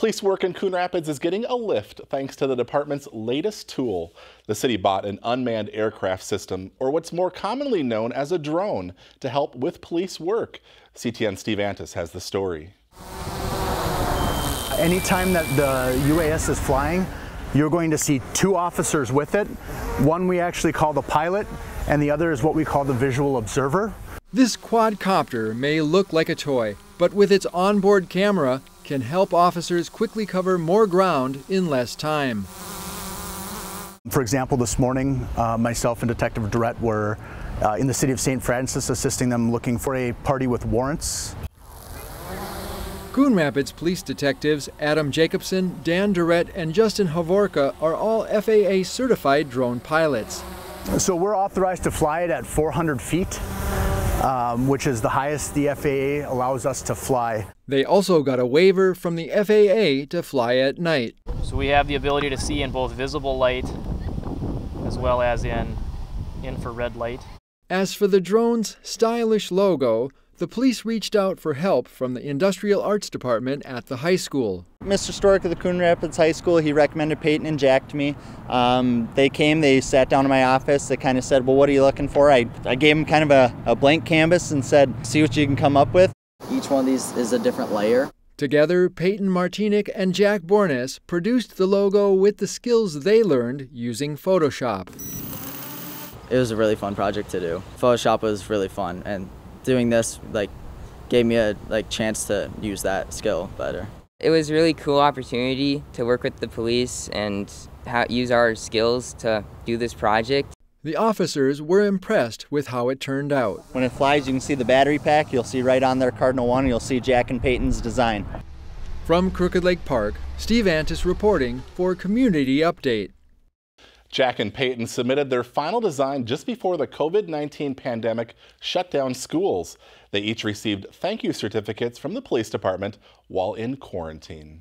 Police work in Coon Rapids is getting a lift thanks to the department's latest tool. The city bought an unmanned aircraft system, or what's more commonly known as a drone, to help with police work. CTN's Steve Antis has the story. Anytime that the UAS is flying, you're going to see two officers with it. One we actually call the pilot, and the other is what we call the visual observer. This quadcopter may look like a toy, but with its onboard camera, can help officers quickly cover more ground in less time. For example, this morning, myself and Detective Durette were in the city of St. Francis assisting them looking for a party with warrants. Coon Rapids police detectives Adam Jacobson, Dan Durette, and Justin Hovorka are all FAA certified drone pilots. So we're authorized to fly it at 400 feet. Which is the highest the FAA allows us to fly. They also got a waiver from the FAA to fly at night. So we have the ability to see in both visible light as well as in infrared light. As for the drone's stylish logo, the police reached out for help from the Industrial Arts Department at the high school. Mr. Storrick of the Coon Rapids High School, he recommended Peyton and Jack to me. They came, they sat down in my office, they kind of said, well, what are you looking for? I gave them kind of a blank canvas and said, see what you can come up with. Each one of these is a different layer. Together, Peyton Martinek and Jack Bornes produced the logo with the skills they learned using Photoshop. It was a really fun project to do. Photoshop was really fun, and doing this gave me a chance to use that skill better. It was a really cool opportunity to work with the police and use our skills to do this project. The officers were impressed with how it turned out. When it flies, you can see the battery pack. You'll see right on there Cardinal 1. You'll see Jack and Peyton's design. From Crooked Lake Park, Steve Antis reporting for Community Update. Jack and Peyton submitted their final design just before the COVID-19 pandemic shut down schools. They each received thank you certificates from the police department while in quarantine.